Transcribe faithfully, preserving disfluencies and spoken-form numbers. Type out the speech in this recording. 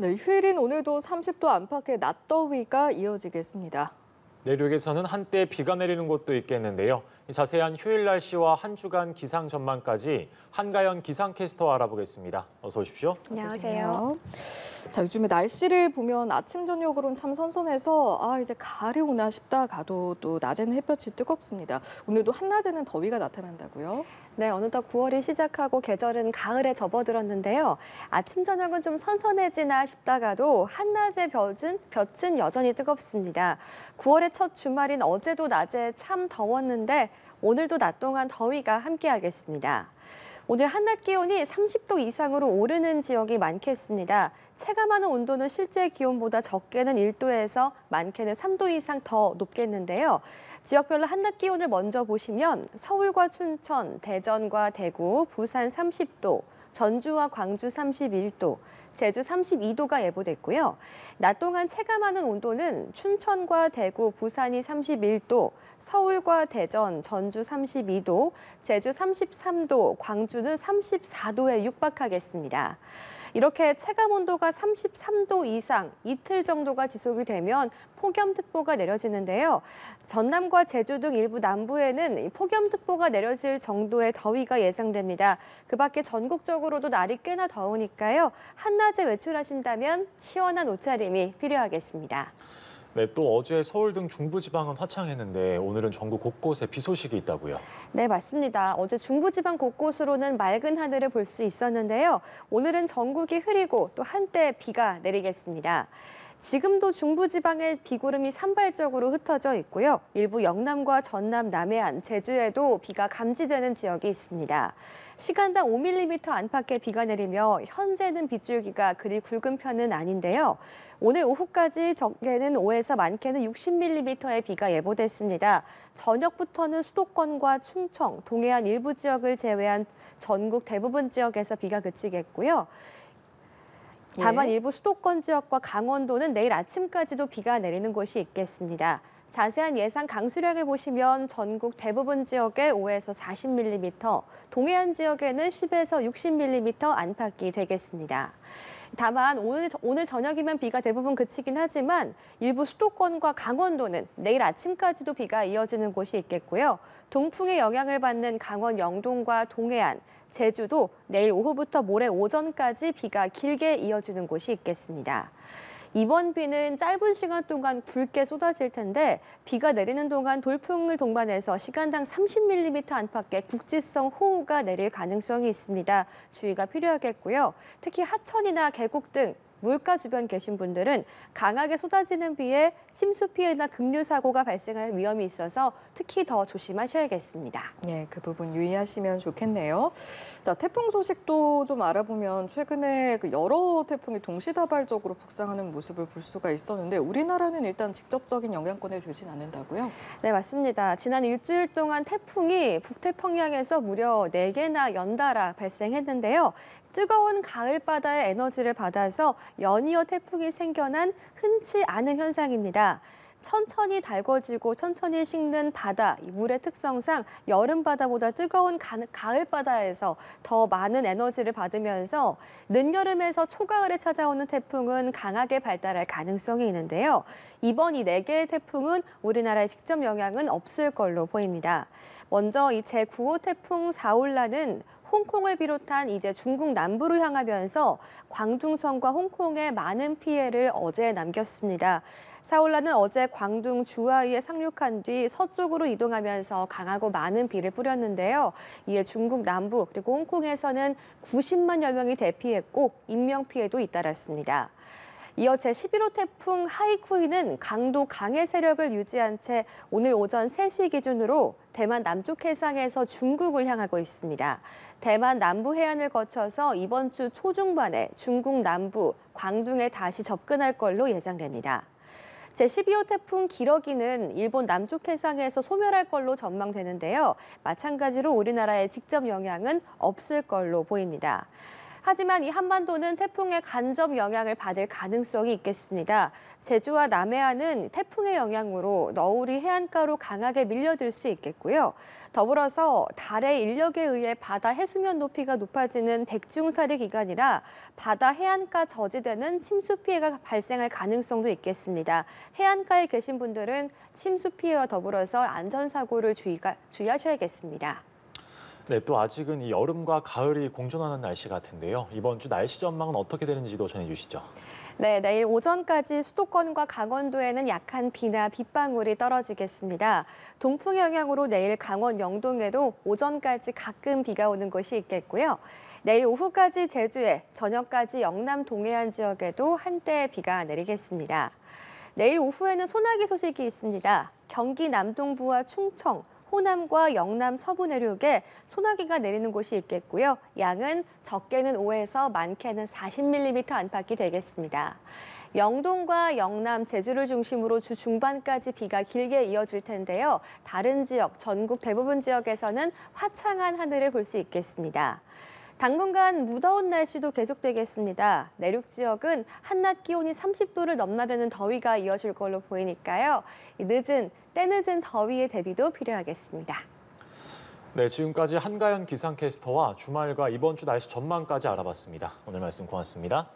네, 휴일인 오늘도 삼십 도 안팎의 낮더위가 이어지겠습니다. 내륙에서는 한때 비가 내리는 곳도 있겠는데요. 자세한 휴일 날씨와 한 주간 기상 전망까지 한가현 기상캐스터와 알아보겠습니다. 어서 오십시오. 안녕하세요. 자, 요즘에 날씨를 보면 아침, 저녁으로는 참 선선해서 아 이제 가을이 오나 싶다 가도 또 낮에는 햇볕이 뜨겁습니다. 오늘도 한낮에는 더위가 나타난다고요? 네, 어느덧 구월이 시작하고 계절은 가을에 접어들었는데요. 아침, 저녁은 좀 선선해지나 싶다가도 한낮의 볕은, 볕은 여전히 뜨겁습니다. 구월의 첫 주말인 어제도 낮에 참 더웠는데 오늘도 낮 동안 더위가 함께하겠습니다. 오늘 한낮 기온이 삼십 도 이상으로 오르는 지역이 많겠습니다. 체감하는 온도는 실제 기온보다 적게는 일 도에서 많게는 삼 도 이상 더 높겠는데요. 지역별로 한낮 기온을 먼저 보시면 서울과 춘천, 대전과 대구, 부산 삼십 도, 전주와 광주 삼십일 도, 제주 삼십이 도가 예보됐고요. 낮 동안 체감하는 온도는 춘천과 대구, 부산이 삼십일 도, 서울과 대전, 전주 삼십이 도, 제주 삼십삼 도, 광주는 삼십사 도에 육박하겠습니다. 이렇게 체감 온도가 삼십삼 도 이상 이틀 정도가 지속이 되면 폭염특보가 내려지는데요. 전남과 제주 등 일부 남부에는 폭염특보가 내려질 정도의 더위가 예상됩니다. 그 밖에 전국적으로도 날이 꽤나 더우니까요. 한낮에 외출하신다면 시원한 옷차림이 필요하겠습니다. 네, 또 어제 서울 등 중부지방은 화창했는데 오늘은 전국 곳곳에 비 소식이 있다고요? 네, 맞습니다. 어제 중부지방 곳곳으로는 맑은 하늘을 볼 수 있었는데요. 오늘은 전국이 흐리고 또 한때 비가 내리겠습니다. 지금도 중부지방에 비구름이 산발적으로 흩어져 있고요. 일부 영남과 전남, 남해안, 제주에도 비가 감지되는 지역이 있습니다. 시간당 오 밀리미터 안팎의 비가 내리며 현재는 빗줄기가 그리 굵은 편은 아닌데요. 오늘 오후까지 적게는 오에서 많게는 육십 밀리미터의 비가 예보됐습니다. 저녁부터는 수도권과 충청, 동해안 일부 지역을 제외한 전국 대부분 지역에서 비가 그치겠고요. 다만 일부 수도권 지역과 강원도는 내일 아침까지도 비가 내리는 곳이 있겠습니다. 자세한 예상 강수량을 보시면 전국 대부분 지역에 오에서 사십 밀리미터, 동해안 지역에는 십에서 육십 밀리미터 안팎이 되겠습니다. 다만 오늘, 오늘 저녁이면 비가 대부분 그치긴 하지만 일부 수도권과 강원도는 내일 아침까지도 비가 이어지는 곳이 있겠고요. 동풍의 영향을 받는 강원 영동과 동해안, 제주도 내일 오후부터 모레 오전까지 비가 길게 이어지는 곳이 있겠습니다. 이번 비는 짧은 시간 동안 굵게 쏟아질 텐데 비가 내리는 동안 돌풍을 동반해서 시간당 삼십 밀리미터 안팎의 국지성 호우가 내릴 가능성이 있습니다. 주의가 필요하겠고요. 특히 하천이나 계곡 등 물가 주변 계신 분들은 강하게 쏟아지는 비에 침수 피해나 급류 사고가 발생할 위험이 있어서 특히 더 조심하셔야겠습니다. 네, 그 부분 유의하시면 좋겠네요. 자, 태풍 소식도 좀 알아보면 최근에 그 여러 태풍이 동시다발적으로 북상하는 모습을 볼 수가 있었는데 우리나라는 일단 직접적인 영향권에 들진 않는다고요? 네, 맞습니다. 지난 일주일 동안 태풍이 북태평양에서 무려 네 개나 연달아 발생했는데요. 뜨거운 가을바다의 에너지를 받아서 연이어 태풍이 생겨난 흔치 않은 현상입니다. 천천히 달궈지고 천천히 식는 바다, 이 물의 특성상 여름바다보다 뜨거운 가을바다에서 더 많은 에너지를 받으면서 늦여름에서 초가을에 찾아오는 태풍은 강하게 발달할 가능성이 있는데요. 이번 이 네 개의 태풍은 우리나라에 직접 영향은 없을 걸로 보입니다. 먼저 이 제구 호 태풍 사올라는 홍콩을 비롯한 이제 중국 남부로 향하면서 광둥성과 홍콩에 많은 피해를 어제 남겼습니다. 사올라는 어제 광둥 주하이에 상륙한 뒤 서쪽으로 이동하면서 강하고 많은 비를 뿌렸는데요. 이에 중국 남부 그리고 홍콩에서는 구십만여 명이 대피했고 인명피해도 잇따랐습니다. 이어 제십일 호 태풍 하이쿠이는 강도 강의 세력을 유지한 채 오늘 오전 세 시 기준으로 대만 남쪽 해상에서 중국을 향하고 있습니다. 대만 남부 해안을 거쳐서 이번 주 초중반에 중국 남부, 광둥에 다시 접근할 걸로 예상됩니다. 제십이 호 태풍 기러기는 일본 남쪽 해상에서 소멸할 걸로 전망되는데요. 마찬가지로 우리나라에 직접 영향은 없을 걸로 보입니다. 하지만 이 한반도는 태풍의 간접 영향을 받을 가능성이 있겠습니다. 제주와 남해안은 태풍의 영향으로 너울이 해안가로 강하게 밀려들 수 있겠고요. 더불어서 달의 인력에 의해 바다 해수면 높이가 높아지는 백중사리 기간이라 바다 해안가 저지대는 침수 피해가 발생할 가능성도 있겠습니다. 해안가에 계신 분들은 침수 피해와 더불어서 안전사고를 주의가, 주의하셔야겠습니다. 네, 또 아직은 이 여름과 가을이 공존하는 날씨 같은데요. 이번 주 날씨 전망은 어떻게 되는지도 전해주시죠. 네, 내일 오전까지 수도권과 강원도에는 약한 비나 빗방울이 떨어지겠습니다. 동풍의 영향으로 내일 강원 영동에도 오전까지 가끔 비가 오는 곳이 있겠고요. 내일 오후까지 제주에, 저녁까지 영남 동해안 지역에도 한때 비가 내리겠습니다. 내일 오후에는 소나기 소식이 있습니다. 경기 남동부와 충청, 호남과 영남 서부 내륙에 소나기가 내리는 곳이 있겠고요. 양은 적게는 오에서 많게는 사십 밀리미터 안팎이 되겠습니다. 영동과 영남, 제주를 중심으로 주 중반까지 비가 길게 이어질 텐데요. 다른 지역, 전국 대부분 지역에서는 화창한 하늘을 볼 수 있겠습니다. 당분간 무더운 날씨도 계속되겠습니다. 내륙 지역은 한낮 기온이 삼십 도를 넘나드는 더위가 이어질 걸로 보이니까요. 늦은, 때늦은 더위에 대비도 필요하겠습니다. 네, 지금까지 한가현 기상캐스터와 주말과 이번 주 날씨 전망까지 알아봤습니다. 오늘 말씀 고맙습니다.